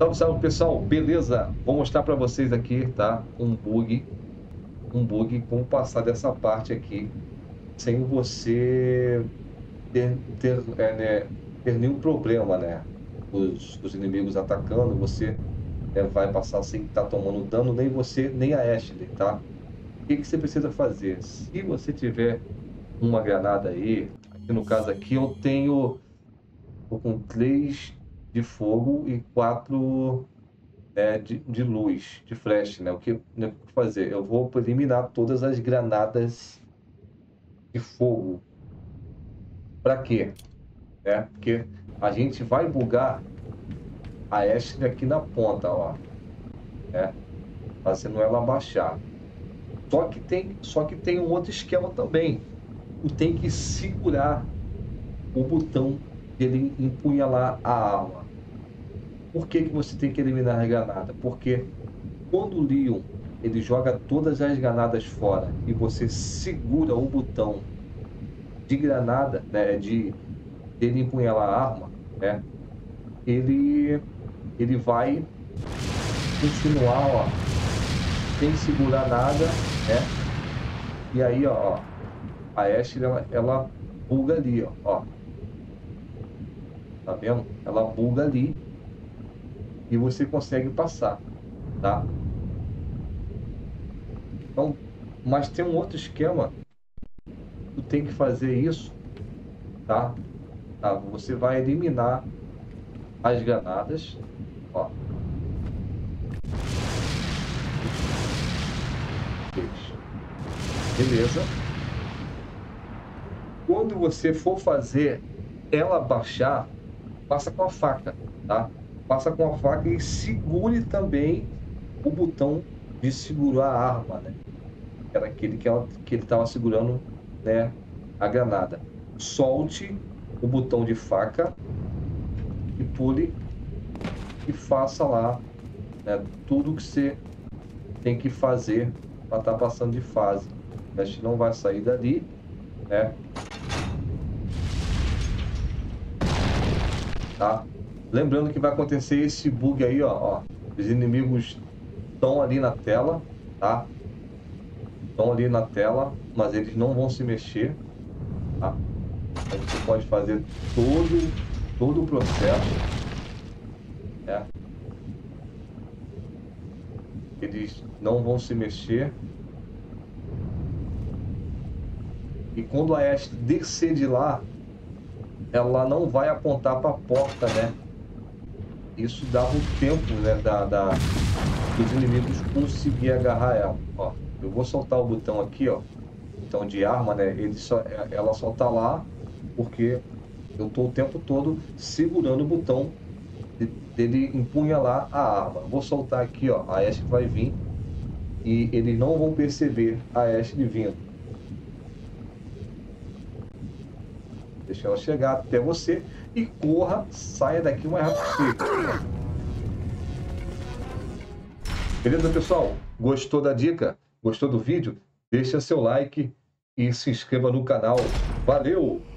Salve, salve, pessoal, beleza? Vou mostrar para vocês aqui, tá? Um bug, como passar dessa parte aqui sem você ter nenhum problema, né? Os inimigos atacando, você vai passar sem estar tomando dano, nem você, nem a Ashley, tá? O que você precisa fazer? Se você tiver uma granada aí, no caso aqui eu tenho, tô com 3... de fogo e 4 de luz, de flash, né? O que eu vou fazer? Eu vou eliminar todas as granadas de fogo. Para quê? Porque a gente vai bugar a Ashley aqui na ponta, ó, fazendo ela baixar. Só que tem um outro esquema também. Tem que segurar o botão dele empunhalar a arma. Por que que você tem que eliminar a granada? Porque quando o Leon ele joga todas as granadas fora e você segura o botão de granada, né, dele empunhalar a arma, né, ele vai continuar, ó, sem segurar nada, né, e aí, ó, a Ashley ela buga ali, ó, tá vendo? Ela buga ali e você consegue passar, tá? Então, mas tem um outro esquema, tu tem que fazer isso, tá? Você vai eliminar as granadas, ó. Beleza? Quando você for fazer ela baixar, passa com a faca, tá? Passa com a faca e segure também o botão de segurar a arma, né? Era aquele que ele estava segurando, né, a granada. Solte o botão de faca e pule e faça lá, né, tudo que você tem que fazer para estar passando de fase. A gente não vai sair dali, né? Tá? Lembrando que vai acontecer esse bug aí, ó. Os inimigos estão ali na tela, tá? Estão ali na tela, mas eles não vão se mexer, tá? Aí você pode fazer todo o processo, né? Eles não vão se mexer. E quando a Ashley descer de lá, ela não vai apontar para a porta, né? Isso dava um tempo, né, dos inimigos conseguir agarrar ela. Ó, eu vou soltar o botão aqui, ó, botão de arma, né? Ela só tá lá porque eu tô o tempo todo segurando o botão dele empunhalar a arma. Vou soltar aqui, ó, a Ashley vai vir e eles não vão perceber a Ashley vindo. Deixa ela chegar até você e corra, saia daqui o mais rápido possível. Beleza, pessoal? Gostou da dica? Gostou do vídeo? Deixa seu like e se inscreva no canal. Valeu!